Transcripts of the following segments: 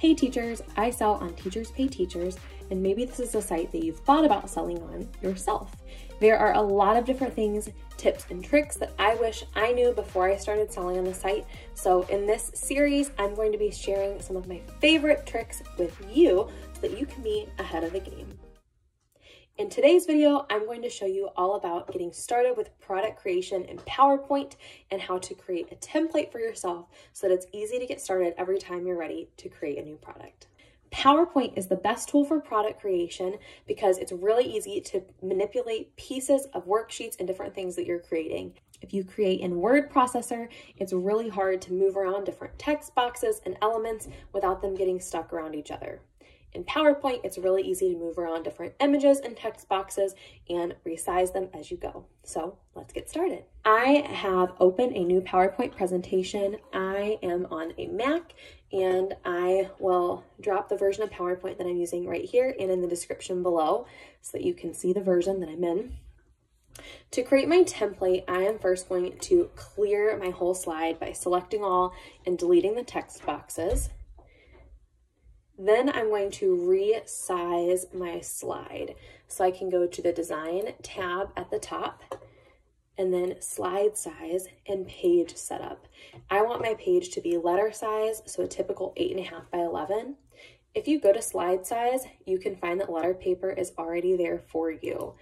Hey teachers, I sell on Teachers Pay Teachers, and maybe this is a site that you've thought about selling on yourself. There are a lot of different things, tips and tricks that I wish I knew before I started selling on the site. So in this series, I'm going to be sharing some of my favorite tricks with you so that you can be ahead of the game. In today's video, I'm going to show you all about getting started with product creation in PowerPoint and how to create a template for yourself so that it's easy to get started every time you're ready to create a new product. PowerPoint is the best tool for product creation because it's really easy to manipulate pieces of worksheets and different things that you're creating. If you create in word processor, it's really hard to move around different text boxes and elements without them getting stuck around each other. In PowerPoint, it's really easy to move around different images and text boxes and resize them as you go. So let's get started. I have opened a new PowerPoint presentation. I am on a Mac, and I will drop the version of PowerPoint that I'm using right here and in the description below so that you can see the version that I'm in. To create my template, I am first going to clear my whole slide by selecting all and deleting the text boxes. Then I'm going to resize my slide. So I can go to the design tab at the top and then slide size and page setup. I want my page to be letter size, so a typical 8.5 by 11. If you go to slide size, you can find that letter paper is already there for you.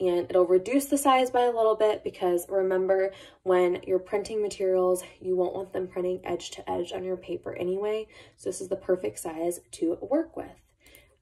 And it'll reduce the size by a little bit because remember, when you're printing materials, you won't want them printing edge to edge on your paper anyway. So this is the perfect size to work with.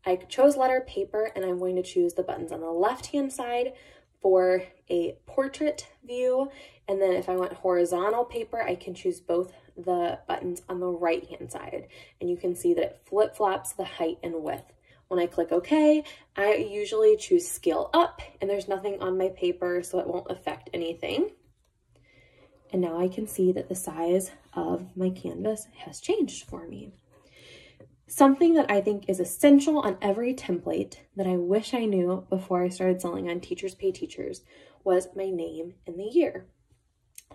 I chose letter paper, and I'm going to choose the buttons on the left-hand side for a portrait view. And then if I want horizontal paper, I can choose both the buttons on the right-hand side. And you can see that it flip-flops the height and width. When I click OK, I usually choose scale up, and there's nothing on my paper, so it won't affect anything. And now I can see that the size of my canvas has changed for me. Something that I think is essential on every template that I wish I knew before I started selling on Teachers Pay Teachers was my name and the year.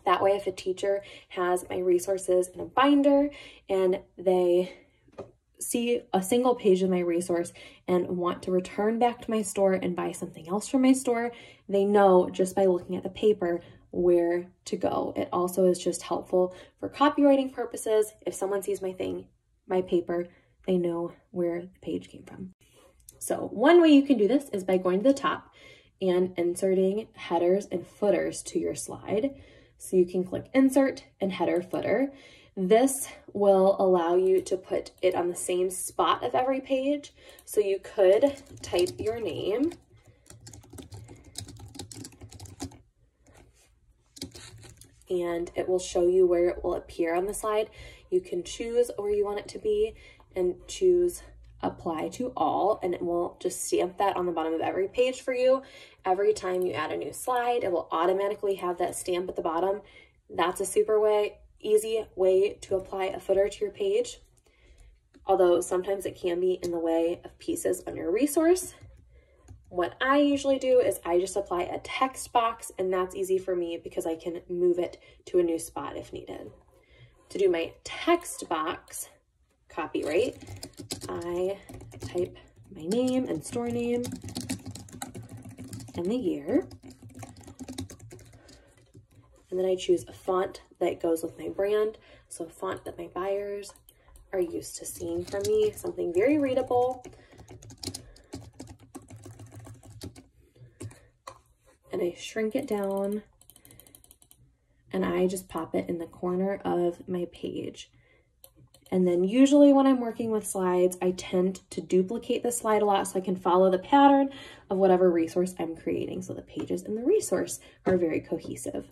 That way, if a teacher has my resources in a binder and they see a single page of my resource and want to return back to my store and buy something else from my store, they know just by looking at the paper where to go. It also is just helpful for copywriting purposes. If someone sees my thing, my paper, they know where the page came from. So one way you can do this is by going to the top and inserting headers and footers to your slide. So you can click insert and header footer. This will allow you to put it on the same spot of every page. So you could type your name and it will show you where it will appear on the slide. You can choose where you want it to be and choose apply to all, and it will just stamp that on the bottom of every page for you. Every time you add a new slide, it will automatically have that stamp at the bottom. That's a super way. Easy way to apply a footer to your page, although sometimes it can be in the way of pieces on your resource. What I usually do is I just apply a text box, and that's easy for me because I can move it to a new spot if needed. To do my text box copyright, I type my name and store name and the year. And then I choose a font that goes with my brand, so a font that my buyers are used to seeing from me, something very readable. And I shrink it down, and I just pop it in the corner of my page. And then usually when I'm working with slides, I tend to duplicate the slide a lot so I can follow the pattern of whatever resource I'm creating, so the pages and the resource are very cohesive.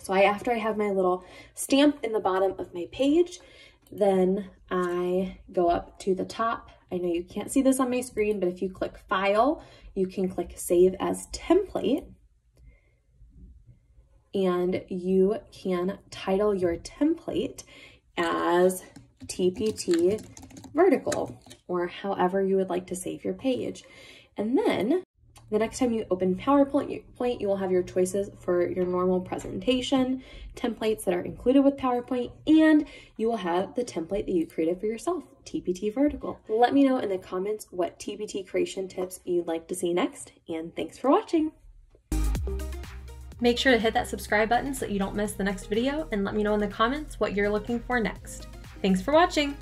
So after I have my little stamp in the bottom of my page, then I go up to the top. I know you can't see this on my screen, but if you click File, you can click Save as Template, and you can title your template as TPT Vertical, or however you would like to save your page. And then the next time you open PowerPoint, you will have your choices for your normal presentation, templates that are included with PowerPoint, and you will have the template that you created for yourself TPT Vertical. Let me know in the comments what TPT creation tips you'd like to see next, and thanks for watching. Make sure to hit that subscribe button so that you don't miss the next video, and let me know in the comments what you're looking for next. Thanks for watching.